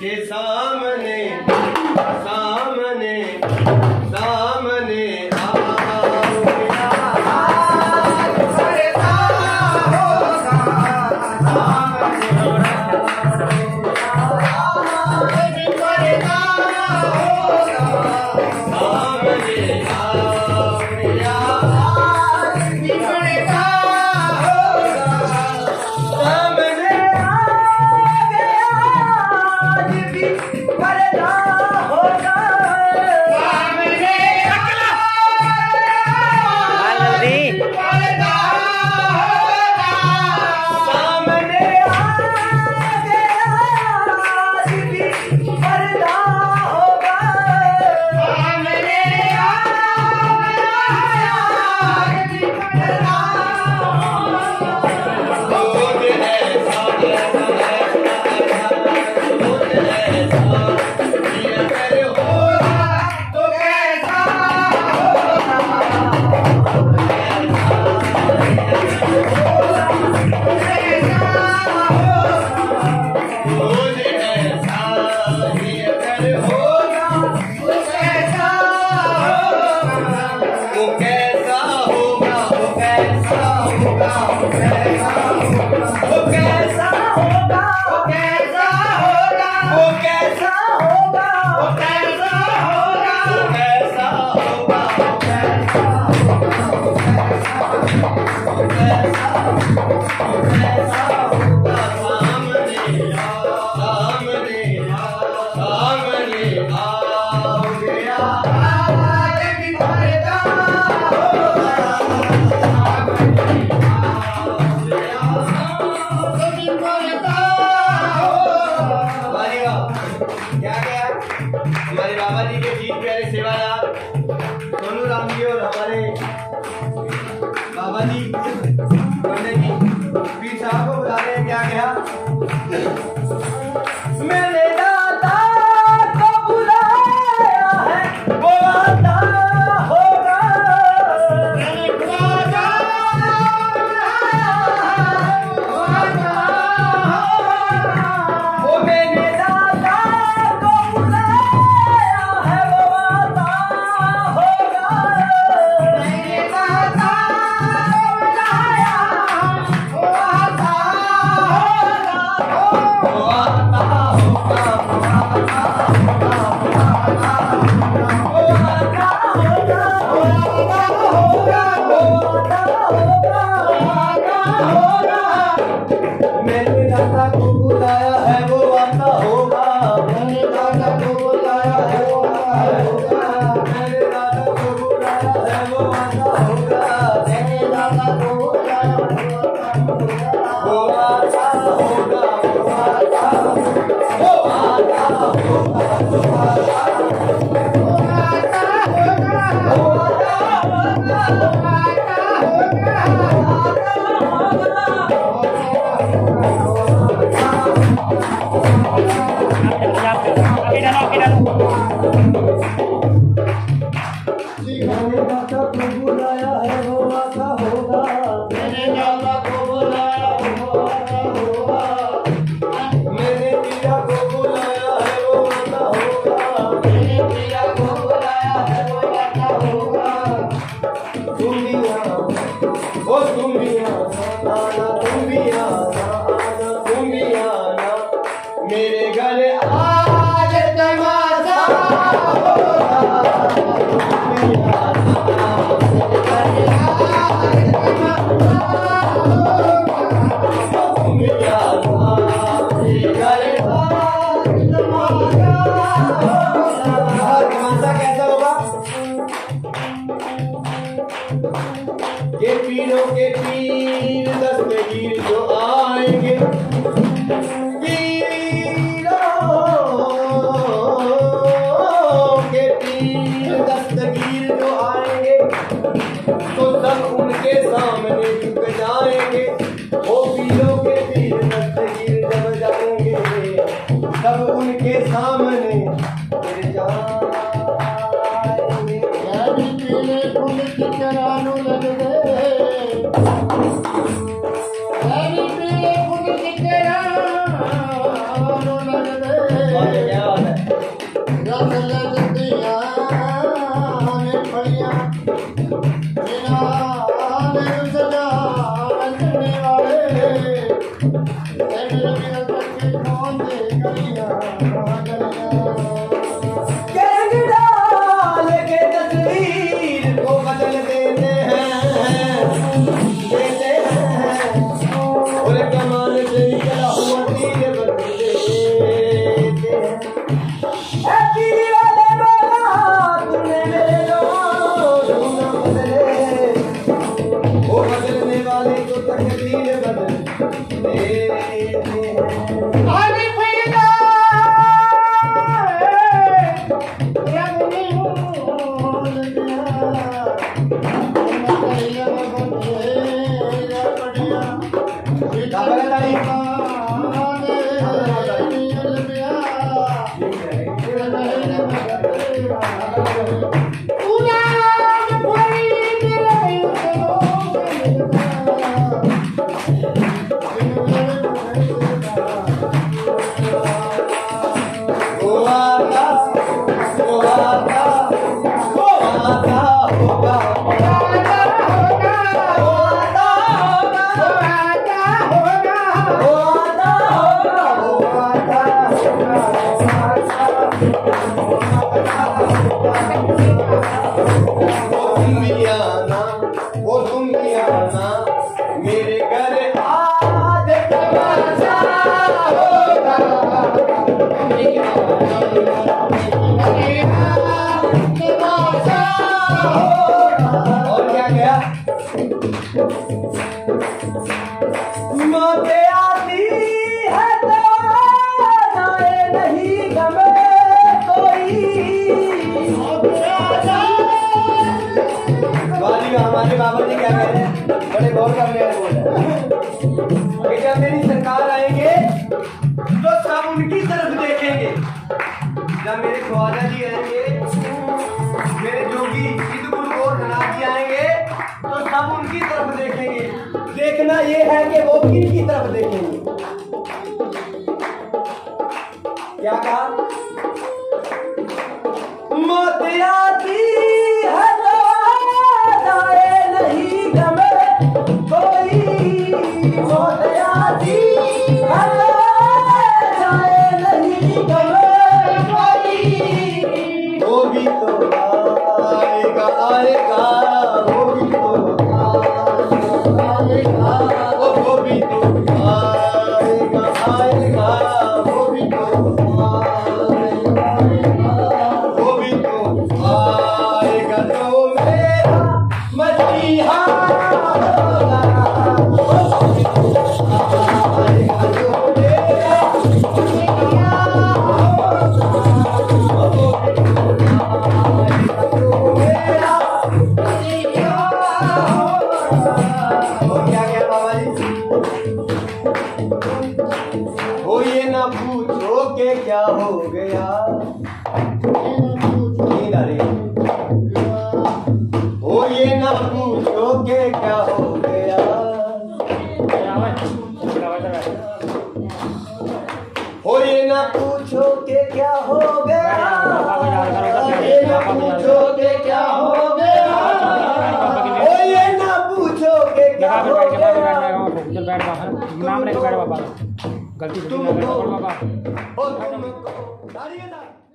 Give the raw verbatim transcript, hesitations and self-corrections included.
के सामने सामने सामने गलती तुम हो।